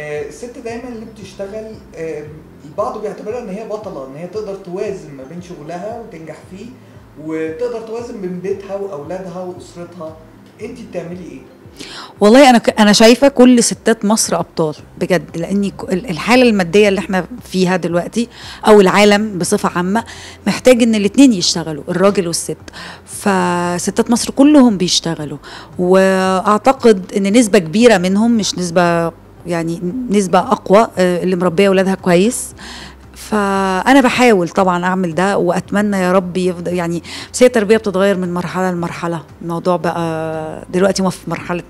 الست دايما اللي بتشتغل البعض بيعتبرها ان هي بطله، ان هي تقدر توازن ما بين شغلها وتنجح فيه، وتقدر توازن بين بيتها واولادها واسرتها. انت بتعملي ايه؟ والله انا شايفه كل ستات مصر ابطال بجد، لان الحاله الماديه اللي احنا فيها دلوقتي او العالم بصفه عامه محتاج ان الاثنين يشتغلوا، الراجل والست، فستات مصر كلهم بيشتغلوا، واعتقد ان نسبه كبيره منهم، مش نسبه يعني نسبة أقوى، اللي مربية أولادها كويس. فأنا بحاول طبعا أعمل ده، وأتمنى يا رب يفضل يعني. بس هي التربية بتتغير من مرحلة لمرحلة، الموضوع بقى دلوقتي ما في مرحلة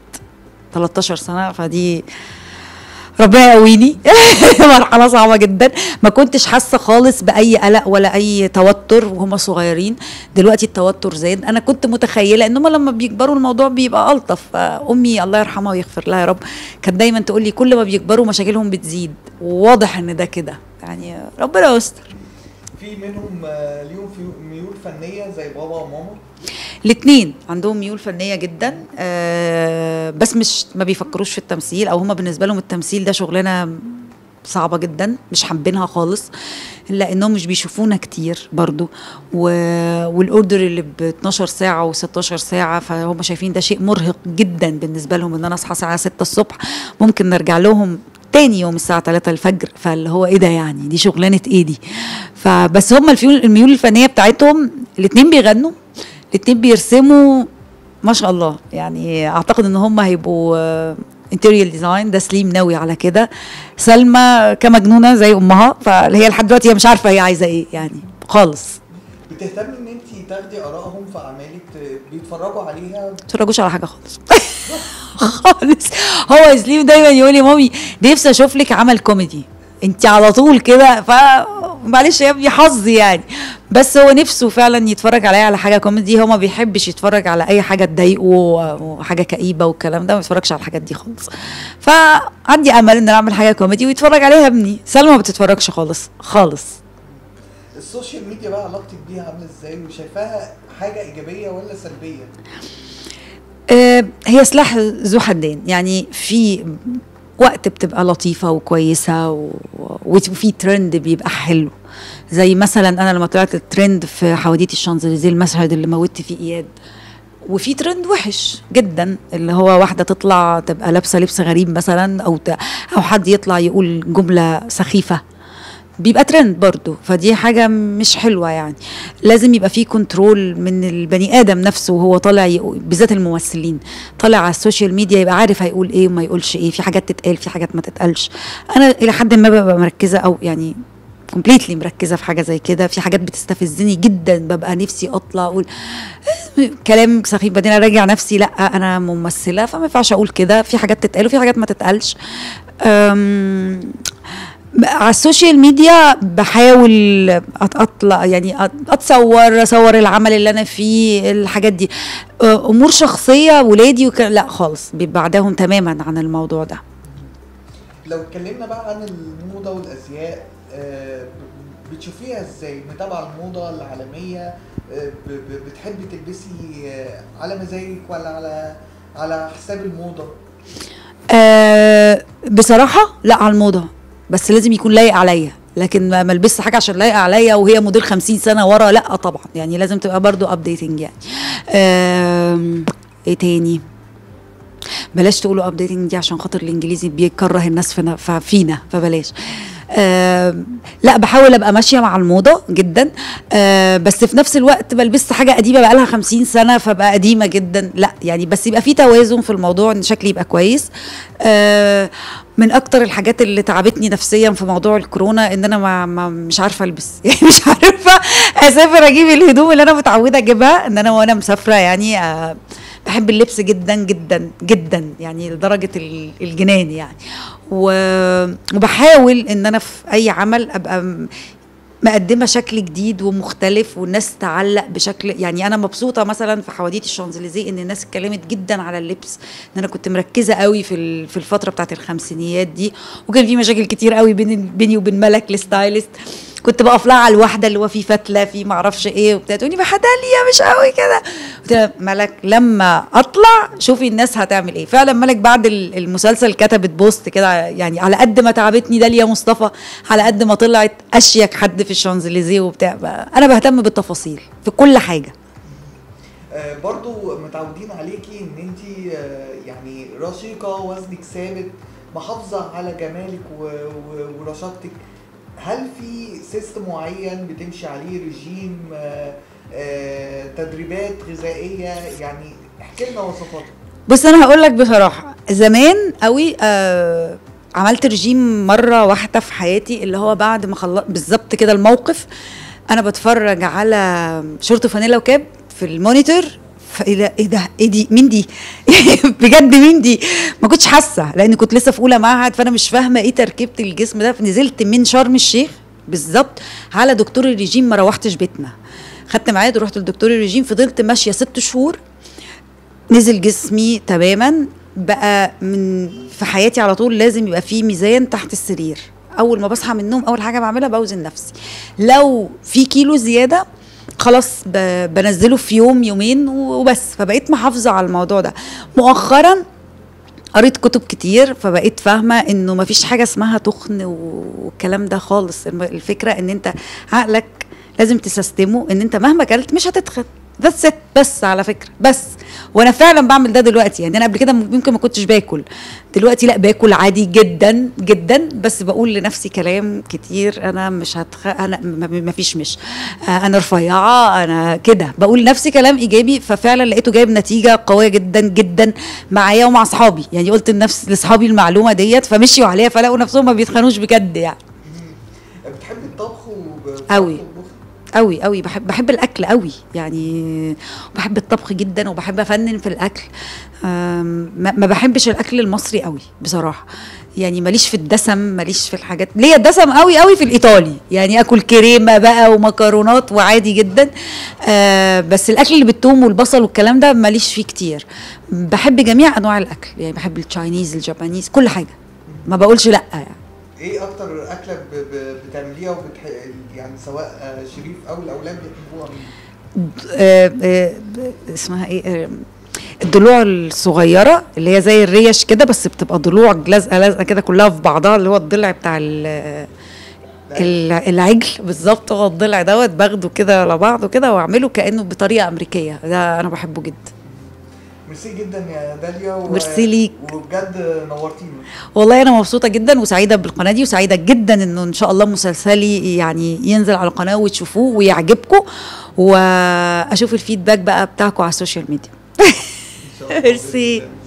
13 سنة، فدي ربنا يقويني مرحلة صعبة جدا. ما كنتش حاسة خالص بأي قلق ولا أي توتر وهم صغيرين، دلوقتي التوتر زاد. أنا كنت متخيلة إنهم لما بيكبروا الموضوع بيبقى ألطف. أمي الله يرحمها ويغفر لها يا رب كانت دايما تقول لي كل ما بيكبروا مشاكلهم بتزيد، وواضح إن ده كده يعني، ربنا يستر. في منهم ليهم في ميول فنية زي بابا وماما؟ الاثنين عندهم ميول فنيه جدا، بس مش ما بيفكروش في التمثيل، او هما بالنسبه لهم التمثيل ده شغلانه صعبه جدا، مش حابينها خالص، لانهم مش بيشوفونا كتير برضو، والاوردر اللي ب 12 ساعه و16 ساعه، فهم شايفين ده شيء مرهق جدا بالنسبه لهم، ان انا اصحى الساعه 6 الصبح ممكن نرجع لهم تاني يوم الساعه 3 الفجر، فاللي هو ايه ده يعني، دي شغلانه ايه دي؟ فبس هما الميول الفنيه بتاعتهم، الاثنين بيغنوا، الاتنين بيرسموا ما شاء الله، يعني اعتقد ان هم هيبقوا انتيريال ديزاين، ده سليم ناوي على كده، سلمى كمجنونه زي امها، فهي لحد دلوقتي هي مش عارفه هي عايزه ايه يعني خالص. بتهتمي ان انت تاخدي ارائهم في اعمالك، بيتفرجوا عليها؟ ما بيتفرجوش على حاجه خالص خالص. هو سليم دايما يقول لي مامي نفسي اشوف لك عمل كوميدي، انت على طول كده، معلش يا ابني حظي يعني، بس هو نفسه فعلا يتفرج عليا على حاجه كوميدي. هو ما بيحبش يتفرج على اي حاجه تضايقه وحاجه كئيبه والكلام ده، ما بيتفرجش على الحاجات دي خالص، فعندي امل ان اعمل حاجه كوميدي ويتفرج عليها ابني. سلمى ما بتتفرجش خالص خالص. السوشيال ميديا بقى علاقتك بيها عامله ازاي، وشايفاها حاجه ايجابيه ولا سلبيه؟ هي سلاح ذو حدين يعني، في وقت بتبقى لطيفة وكويسة وفي ترند بيبقى حلو، زي مثلا أنا لما طلعت الترند في حواديت الشانزليزيه، المشهد اللي موتت فيه إياد، وفي ترند وحش جدا، اللي هو واحدة تطلع تبقى لابسة لبس غريب مثلا، أو حد يطلع يقول جملة سخيفة، بيبقى ترند برضو، فدي حاجة مش حلوة يعني. لازم يبقى فيه كنترول من البني آدم نفسه وهو طالع، بالذات الممثلين طالع على السوشيال ميديا يبقى عارف هيقول ايه وما يقولش ايه، في حاجات تتقال في حاجات ما تتقالش. أنا إلى حد ما ببقى مركزة، أو يعني كومبليتلي مركزة في حاجة زي كده، في حاجات بتستفزني جدا ببقى نفسي أطلع أقول كلام سخيف، بعدين أراجع نفسي لأ أنا ممثلة فما ينفعش أقول كده، في حاجات تتقال وفي حاجات ما تتقالش. على السوشيال ميديا بحاول اطلع يعني، اصور العمل اللي انا فيه، الحاجات دي. امور شخصيه ولادي لا خالص، بعدهم تماما عن الموضوع ده. لو اتكلمنا بقى عن الموضه والازياء، بتشوفيها ازاي؟ متابعه الموضه العالميه؟ بتحبي تلبسي على مزاجك ولا على حساب الموضه؟ بصراحه لا، على الموضه، بس لازم يكون لايق عليا، لكن ما البسش حاجه عشان لايقه عليا وهي موديل 50 سنه ورا، لا طبعا يعني، لازم تبقى برضو ابديتنج يعني. ايه تاني؟ بلاش تقولوا ابديتنج دي عشان خاطر الانجليزي بيكره الناس فينا، فبلاش. لا بحاول ابقى ماشيه مع الموضه جدا، بس في نفس الوقت بلبس حاجه قديمه بقى لها 50 سنه فبقى قديمه جدا، لا يعني، بس يبقى في توازن في الموضوع، ان شكلي يبقى كويس. من اكتر الحاجات اللي تعبتني نفسيا في موضوع الكورونا ان انا مش عارفه البس يعني، مش عارفه اسافر اجيب الهدوم اللي انا متعوده اجيبها، ان انا وانا مسافره يعني بحب اللبس جدا جدا جدا يعني، لدرجه الجنان يعني، وبحاول ان انا في اي عمل ابقى مقدمه شكل جديد ومختلف والناس تعلق بشكل يعني. انا مبسوطه مثلا في حواديت الشانزليزيه ان الناس اتكلمت جدا على اللبس، ان انا كنت مركزه قوي في الفتره بتاعت الخمسينيات دي، وكان في مشاكل كتير قوي بيني وبين ملك الستايلست، كنت بقف لها على الواحده اللي هو في فتله في ما اعرفش ايه وبتاع، تقولي بقى داليا مش قوي كده. قلت لها ملك لما اطلع شوفي الناس هتعمل ايه. فعلا ملك بعد المسلسل كتبت بوست كده، يعني على قد ما تعبتني داليا مصطفى على قد ما طلعت اشيك حد في الشانزليزيه وبتاع. انا بهتم بالتفاصيل في كل حاجه. برضو متعودين عليكي ان انتي يعني رشيقه، وزنك ثابت، محافظه على جمالك ورشاقتك. هل في سيستم معين بتمشي عليه، رجيم، تدريبات غذائيه؟ يعني احكي لنا وصفاتك. بص انا هقول لك بصراحه، زمان قوي عملت رجيم مره واحده في حياتي، اللي هو بعد ما خلصت بالظبط كده الموقف، انا بتفرج على شورت فانيلا وكاب في المونيتور، فايه ايه ده، ايه دي، مين دي؟ بجد مين دي؟ ما كنتش حاسه لان كنت لسه في اولى معهد، فانا مش فاهمه ايه تركيبه الجسم ده. فنزلت من شرم الشيخ بالظبط على دكتور الرجيم، ما روحتش بيتنا، خدت معاد ورحت لدكتور الرجيم، فضلت ماشيه 6 شهور، نزل جسمي تماما. بقى من في حياتي على طول لازم يبقى في ميزان تحت السرير، اول ما بصحى من النوم اول حاجه بعملها باوزن نفسي، لو في كيلو زياده خلاص بنزله في يوم يومين وبس. فبقيت محافظه على الموضوع ده. مؤخرا قريت كتب كتير، فبقيت فاهمه انه مفيش حاجه اسمها تخن والكلام ده خالص. الفكره ان انت عقلك لازم تسستمه ان انت مهما اكلت مش هتتخن، بس بس على فكره بس. وانا فعلا بعمل ده دلوقتي، يعني انا قبل كده ممكن ما كنتش باكل، دلوقتي لا باكل عادي جدا جدا، بس بقول لنفسي كلام كتير، انا مش انا مفيش مش انا رفيعه انا كده، بقول لنفسي كلام ايجابي. ففعلا لقيته جايب نتيجه قويه جدا جدا معايا ومع اصحابي، يعني قلت لنفسي لاصحابي المعلومه ديت فمشيوا عليها، فلاقوا نفسهم ما بيتخنوش بجد. يعني بتحبي الطبخ قوي قوي قوي؟ بحب الاكل قوي، يعني بحب الطبخ جدا وبحب افنن في الاكل. ما بحبش الاكل المصري قوي بصراحه، يعني ماليش في الدسم، ماليش في الحاجات. ليا الدسم قوي قوي في الايطالي، يعني اكل كريمه بقى ومكرونات وعادي جدا، بس الاكل اللي بالثوم والبصل والكلام ده ماليش فيه كتير. بحب جميع انواع الاكل، يعني بحب التشاينيز، الجابانيز، كل حاجه، ما بقولش لا. يعني ايه اكتر اكله بتعمليها يعني سواء شريف او الاولاد بيحبوها؟ اسمها ايه، الضلوع الصغيره اللي هي زي الريش كده، بس بتبقى ضلوع لازقه لازقه كده كلها في بعضها، اللي هو الضلع بتاع العجل بالظبط. هو الضلع دوت باخده كده على بعضه كده واعمله كانه بطريقه امريكيه، ده انا بحبه جدا. ميرسي جدا يا داليا، ميرسي ليك وبجد نورتينا. والله انا مبسوطه جدا وسعيده بالقناه دي، وسعيده جدا انه ان شاء الله مسلسلي يعني ينزل على القناه وتشوفوه ويعجبكم، واشوف الفيدباك بقى بتاعكم على السوشيال ميديا. ميرسي.